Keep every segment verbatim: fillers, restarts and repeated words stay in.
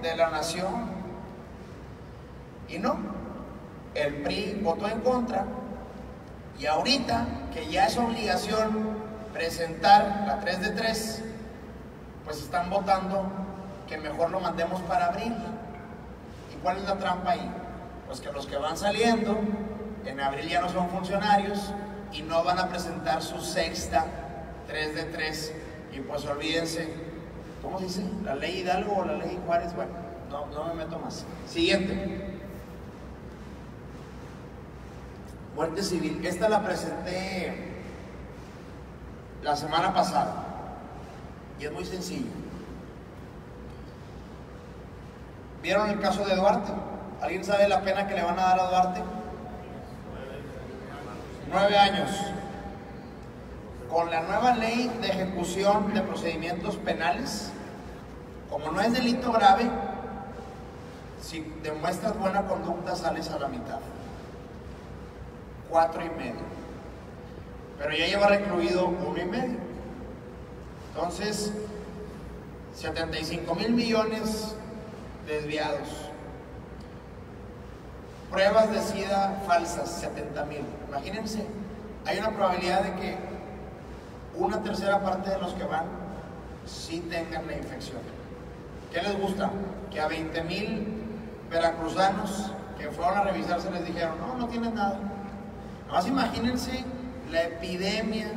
de la nación, y no, el P R I votó en contra, y ahorita que ya es obligación presentar la tres de tres, pues están votando que mejor lo mandemos para abril. ¿Y cuál es la trampa ahí? Pues que los que van saliendo en abril ya no son funcionarios y no van a presentar su sexta tres de tres, y pues olvídense. ¿Cómo se dice? ¿La ley Hidalgo o la ley Juárez? Bueno, no, no me meto más. Siguiente. Muerte civil. Esta la presenté la semana pasada. Y es muy sencillo. ¿Vieron el caso de Duarte? ¿Alguien sabe la pena que le van a dar a Duarte? Nueve años. Con la nueva ley de ejecución de procedimientos penales, como no es delito grave, si demuestras buena conducta sales a la mitad, cuatro y medio, pero ya lleva recluido uno y medio. Entonces, setenta y cinco mil millones desviados, pruebas de SIDA falsas, setenta mil. Imagínense, hay una probabilidad de que una tercera parte de los que van sí tengan la infección. ¿Qué les gusta? Que a veinte mil veracruzanos que fueron a revisarse les dijeron, no, no tienen nada. Nomás imagínense la epidemia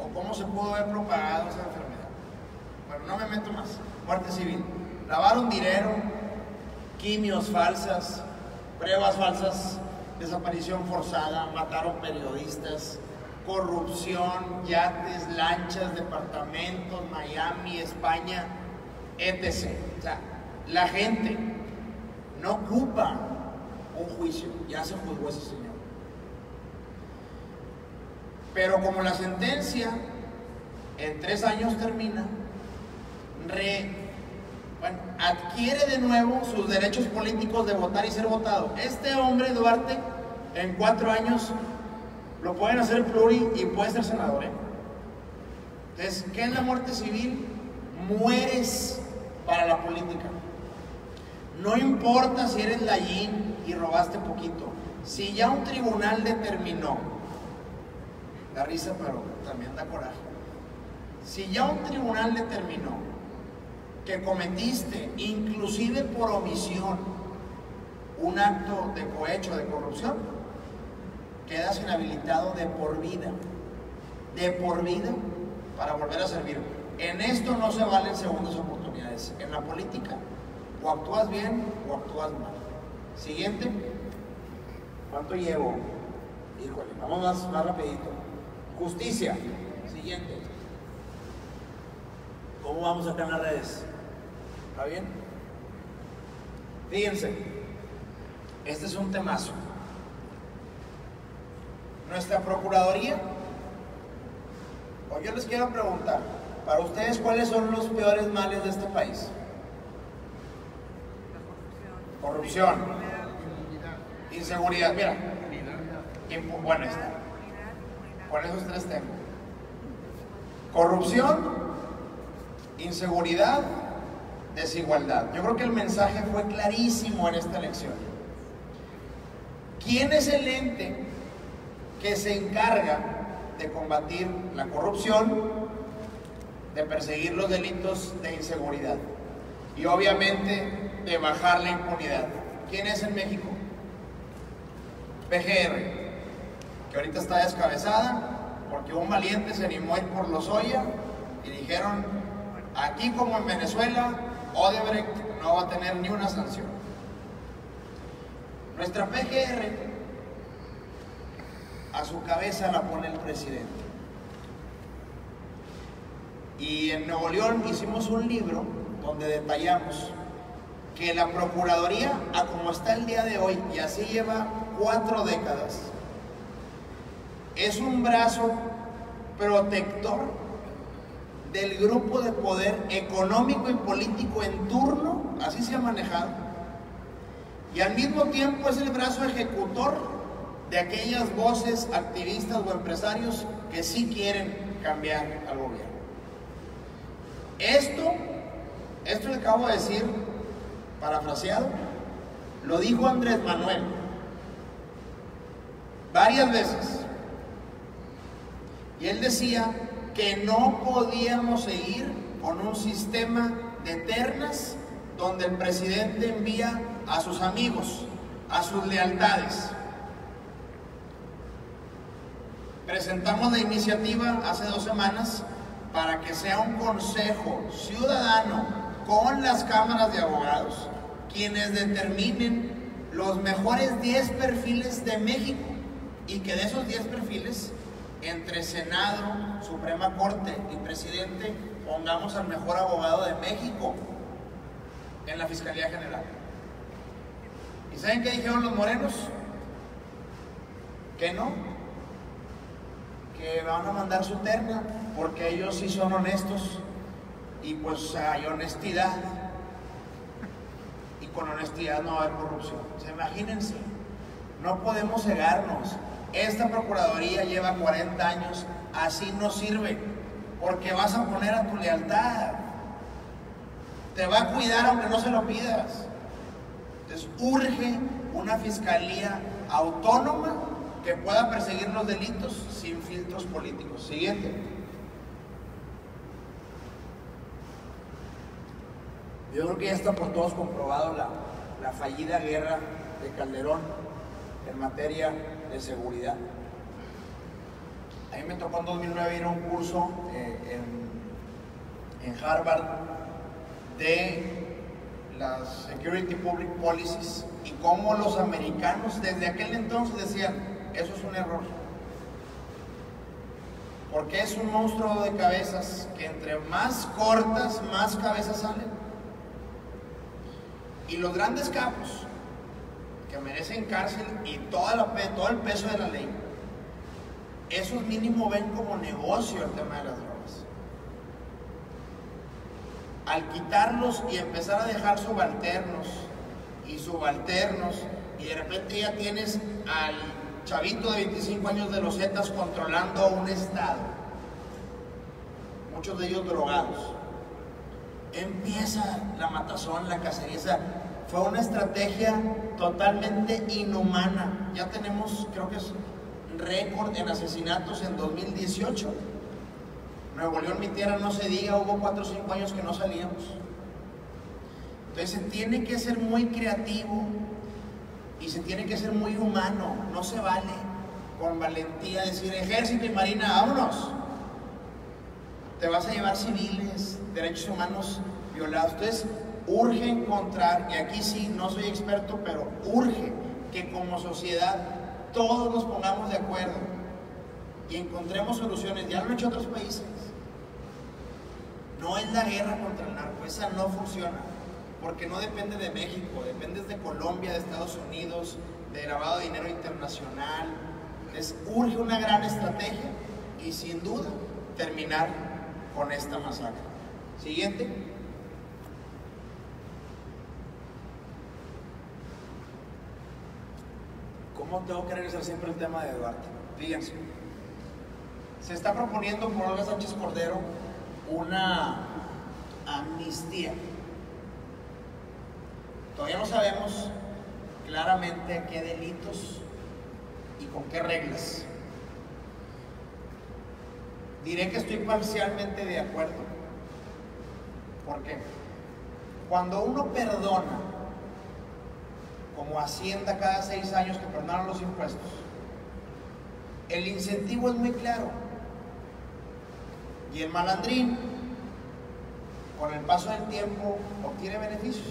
o cómo se pudo haber propagado esa enfermedad. Bueno, no me meto más. Muerte civil. Lavaron dinero, quimios falsas, pruebas falsas, desaparición forzada, mataron periodistas, corrupción, yates, lanchas, departamentos, Miami, España, etcétera. O sea, la gente no ocupa un juicio, ya se juzgó ese señor. Pero como la sentencia en tres años termina, re, bueno, adquiere de nuevo sus derechos políticos de votar y ser votado. Este hombre, Duarte, en cuatro años lo pueden hacer pluri y puede ser senador, ¿eh? Entonces, ¿qué es la muerte civil? Mueres para la política. No importa si eres Layín y robaste poquito. Si ya un tribunal determinó, da risa pero también da coraje, si ya un tribunal determinó que cometiste, inclusive por omisión, un acto de cohecho, de corrupción, quedas inhabilitado de por vida, de por vida para volver a servir. En esto no se valen segundas oportunidades. En la política, o actúas bien o actúas mal. Siguiente. ¿Cuánto llevo? Híjole, vamos más, más rapidito. Justicia. Siguiente. ¿Cómo vamos acá en las redes? ¿Está bien? Fíjense, este es un temazo. Nuestra Procuraduría, o yo les quiero preguntar, para ustedes, ¿cuáles son los peores males de este país? Corrupción, inseguridad, mira, impunidad. Bueno, está. Con esos tres temas. Corrupción, inseguridad, desigualdad. Yo creo que el mensaje fue clarísimo en esta elección. ¿Quién es el ente que se encarga de combatir la corrupción, de perseguir los delitos de inseguridad y obviamente de bajar la impunidad? ¿Quién es en México? P G R, que ahorita está descabezada porque un valiente se animó a ir por Lozoya y dijeron, aquí como en Venezuela, Odebrecht no va a tener ni una sanción. Nuestra P G R, a su cabeza la pone el presidente. Y en Nuevo León hicimos un libro donde detallamos que la Procuraduría, a como está el día de hoy, y así lleva cuatro décadas, es un brazo protector del grupo de poder económico y político en turno, así se ha manejado, y al mismo tiempo es el brazo ejecutor de aquellas voces, activistas o empresarios que sí quieren cambiar al gobierno. Esto, esto que acabo de decir, parafraseado, lo dijo Andrés Manuel varias veces, y él decía que no podíamos seguir con un sistema de ternas donde el presidente envía a sus amigos, a sus lealtades. Presentamos la iniciativa hace dos semanas para que sea un consejo ciudadano con las cámaras de abogados quienes determinen los mejores diez perfiles de México, y que de esos diez perfiles, entre Senado, Suprema Corte y Presidente, pongamos al mejor abogado de México en la Fiscalía General. ¿Y saben qué dijeron los morenos? Que no, que van a mandar su terna porque ellos sí son honestos, y pues hay honestidad, y con honestidad no va a haber corrupción. Pues imagínense, no podemos cegarnos. Esta Procuraduría lleva cuarenta años, así no sirve, porque vas a poner a tu lealtad, te va a cuidar aunque no se lo pidas. Entonces urge una fiscalía autónoma que pueda perseguir los delitos sin filtros políticos. Siguiente. Yo creo que ya está por todos comprobado la, la fallida guerra de Calderón en materia de seguridad. A mí me tocó en dos mil nueve ir a un curso eh, en, en Harvard de las Security Public Policies, y cómo los americanos desde aquel entonces decían: eso es un error, porque es un monstruo de cabezas que entre más cortas, más cabezas salen, y los grandes capos que merecen cárcel y toda la, todo el peso de la ley, esos mínimo ven como negocio el tema de las drogas. Al quitarlos y empezar a dejar subalternos y subalternos, y de repente ya tienes al chavito de veinticinco años de los Zetas controlando a un estado, muchos de ellos drogados, empieza la matazón, la cacería. Fue una estrategia totalmente inhumana. Ya tenemos, creo que es récord en asesinatos en dos mil dieciocho. Nuevo León, mi tierra, no se diga, hubo cuatro o cinco años que no salíamos. Entonces se tiene que ser muy creativo y se tiene que ser muy humano. No se vale con valentía decir: ejército y marina, vámonos. Te vas a llevar civiles, derechos humanos violados. Entonces urge encontrar, y aquí sí no soy experto, pero urge que como sociedad todos nos pongamos de acuerdo y encontremos soluciones. Ya lo han hecho otros países. No es la guerra contra el narco, esa no funciona, porque no depende de México, depende de Colombia, de Estados Unidos, de lavado de dinero internacional. Les urge una gran estrategia y sin duda terminar con esta masacre. Siguiente. ¿Cómo tengo que regresar siempre al tema de Duarte? Fíjense, se está proponiendo por Olga Sánchez Cordero una amnistía. Todavía no sabemos claramente qué delitos y con qué reglas. Diré que estoy parcialmente de acuerdo, porque cuando uno perdona, como Hacienda cada seis años que perdonaron los impuestos, el incentivo es muy claro, y el malandrín con el paso del tiempo obtiene beneficios.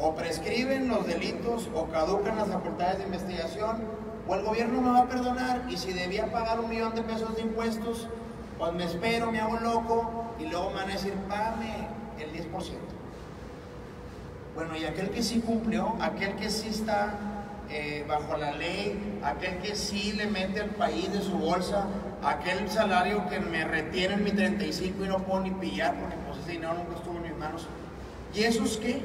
O prescriben los delitos o caducan las facultades de investigación, o el gobierno me va a perdonar, y si debía pagar un millón de pesos de impuestos, pues me espero, me hago loco, y luego me van a decir: págame el diez por ciento. Bueno, y aquel que sí cumplió, aquel que sí está eh, bajo la ley, aquel que sí le mete al país de su bolsa, aquel salario que me retiene en mi treinta y cinco y no puedo ni pillar porque pues ese dinero nunca estuvo en mis manos, ¿y esos qué?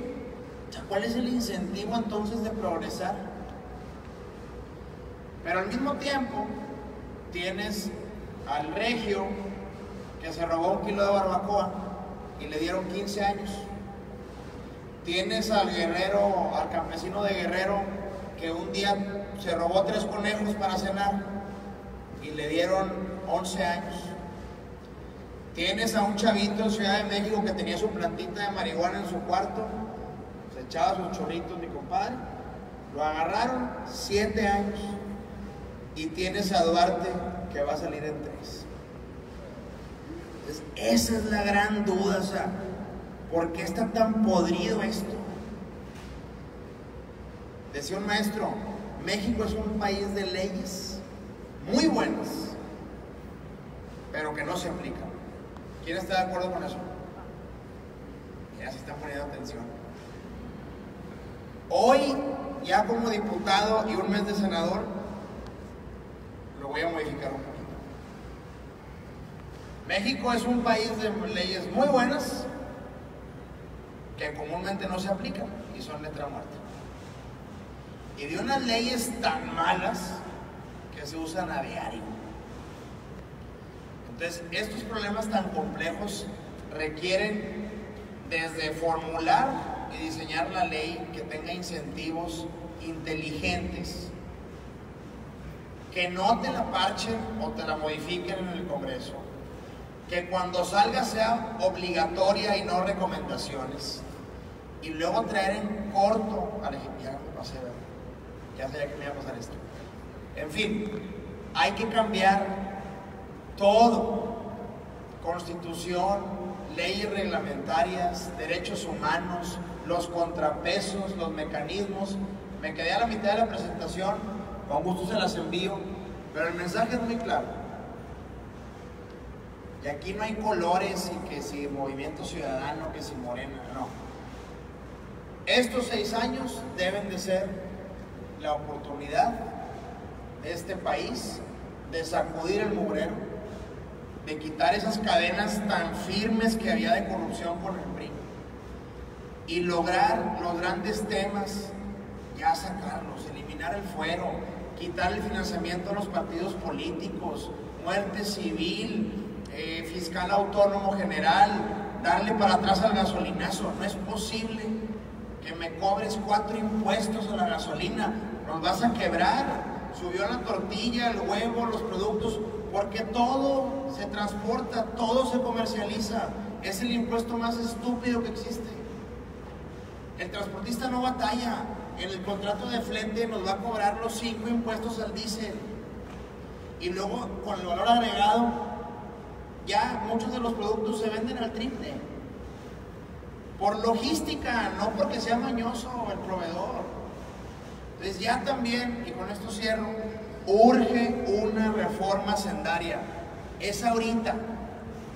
O sea, ¿cuál es el incentivo entonces de progresar? Pero al mismo tiempo tienes al regio que se robó un kilo de barbacoa y le dieron quince años. Tienes al guerrero, al campesino de Guerrero, que un día se robó tres conejos para cenar y le dieron once años. Tienes a un chavito en Ciudad de México que tenía su plantita de marihuana en su cuarto, se echaba sus chorritos, mi compadre, lo agarraron, siete años. Y tienes a Duarte, que va a salir en tres. Entonces, esa es la gran duda, o sea, ¿por qué está tan podrido esto? Decía un maestro, México es un país de leyes muy buenas, pero que no se aplican. ¿Quién está de acuerdo con eso? Ya se está poniendo atención. Hoy, ya como diputado y un mes de senador, lo voy a modificar un poquito. México es un país de leyes muy buenas, que comúnmente no se aplican y son letra muerta. Y de unas leyes tan malas que se usan a diario. Entonces, estos problemas tan complejos requieren desde formular y diseñar la ley que tenga incentivos inteligentes, que no te la parchen o te la modifiquen en el Congreso, que cuando salga sea obligatoria y no recomendaciones, y luego traer en corto al ejecutivo. Ya sabía que me iba a pasar esto. En fin, hay que cambiar todo: constitución, leyes reglamentarias, derechos humanos, los contrapesos, los mecanismos. Me quedé a la mitad de la presentación, con gusto se las envío, pero el mensaje es muy claro. Y aquí no hay colores y que si Movimiento Ciudadano, que si Morena, no. Estos seis años deben de ser la oportunidad de este país de sacudir el mugrero, de quitar esas cadenas tan firmes que había de corrupción con el P R I y lograr los grandes temas, ya sacarlos, eliminar el fuero, quitar el financiamiento a los partidos políticos, muerte civil, eh, fiscal autónomo general, darle para atrás al gasolinazo. No es posible que me cobres cuatro impuestos a la gasolina, nos vas a quebrar. Subió la tortilla, el huevo, los productos, porque todo se transporta, todo se comercializa. Es el impuesto más estúpido que existe. El transportista no batalla, en el contrato de flete nos va a cobrar los cinco impuestos al diésel. Y luego, con el valor agregado, ya muchos de los productos se venden al triple. Por logística, no porque sea mañoso el proveedor. Entonces ya también, y con esto cierro, urge una reforma hacendaria. Es ahorita,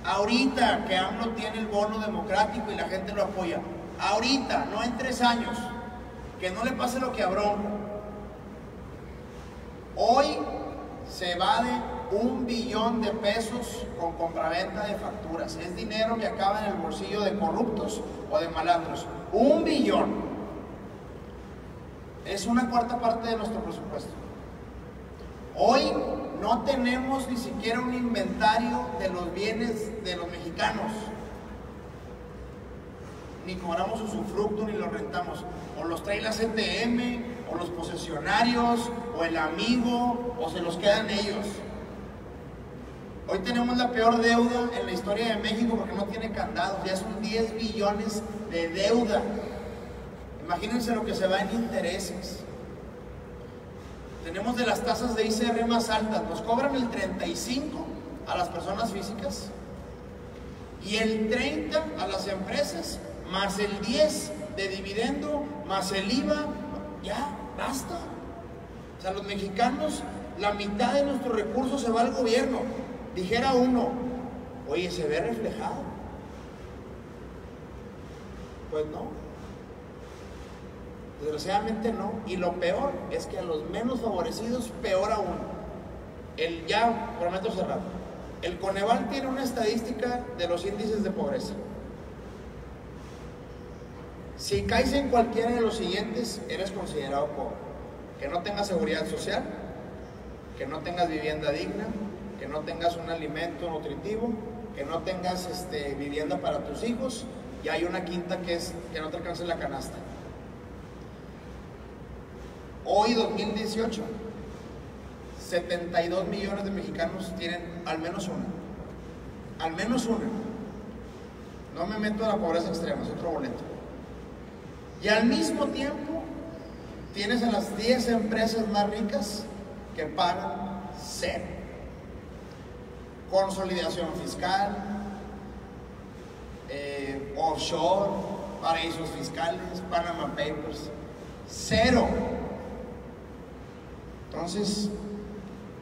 ahorita que AMLO tiene el bono democrático y la gente lo apoya. Ahorita, no en tres años, que no le pase lo que a Abrón. Hoy se evade un billón de pesos con compraventa de facturas. Es dinero que acaba en el bolsillo de corruptos o de malandros. Un billón. Es una cuarta parte de nuestro presupuesto. Hoy no tenemos ni siquiera un inventario de los bienes de los mexicanos. Ni cobramos usufructo ni los rentamos. O los trae la C T M, o los posesionarios, o el amigo, o se los quedan ellos. Hoy tenemos la peor deuda en la historia de México porque no tiene candados, ya son diez billones de deuda. Imagínense lo que se va en intereses. Tenemos de las tasas de I C R más altas, nos cobran el treinta y cinco por ciento a las personas físicas y el treinta por ciento a las empresas, más el diez por ciento de dividendo, más el I V A, ya, basta. O sea, los mexicanos, la mitad de nuestros recursos se va al gobierno. Dijera uno, oye, ¿se ve reflejado? Pues no. Desgraciadamente no. Y lo peor es que a los menos favorecidos, peor aún. El ya, prometo cerrar. El Coneval tiene una estadística de los índices de pobreza. Si caes en cualquiera de los siguientes, eres considerado pobre. Que no tengas seguridad social, que no tengas vivienda digna, que no tengas un alimento nutritivo, que no tengas este, vivienda para tus hijos, y hay una quinta que es que no te alcanza la canasta. Hoy, dos mil dieciocho, setenta y dos millones de mexicanos tienen al menos una. Al menos una. No me meto a la pobreza extrema, es otro boleto. Y al mismo tiempo, tienes a las diez empresas más ricas que pagan cero. Consolidación fiscal, eh, offshore, paraísos fiscales, Panama Papers, cero. Entonces,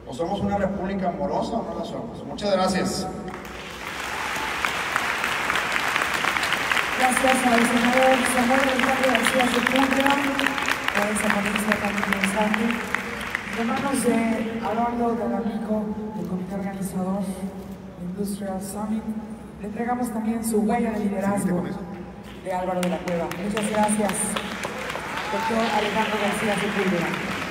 o somos una república amorosa o no la somos. Muchas gracias. Gracias al senador Alejandro García Sepúlveda por esa ponencia tan interesante. Hermanos de Alonso Dalamico, del comité organizador Industrial Summit, le entregamos también su huella de liderazgo de Álvaro de la Cueva. Muchas gracias, doctor Alejandro García Sepúlveda.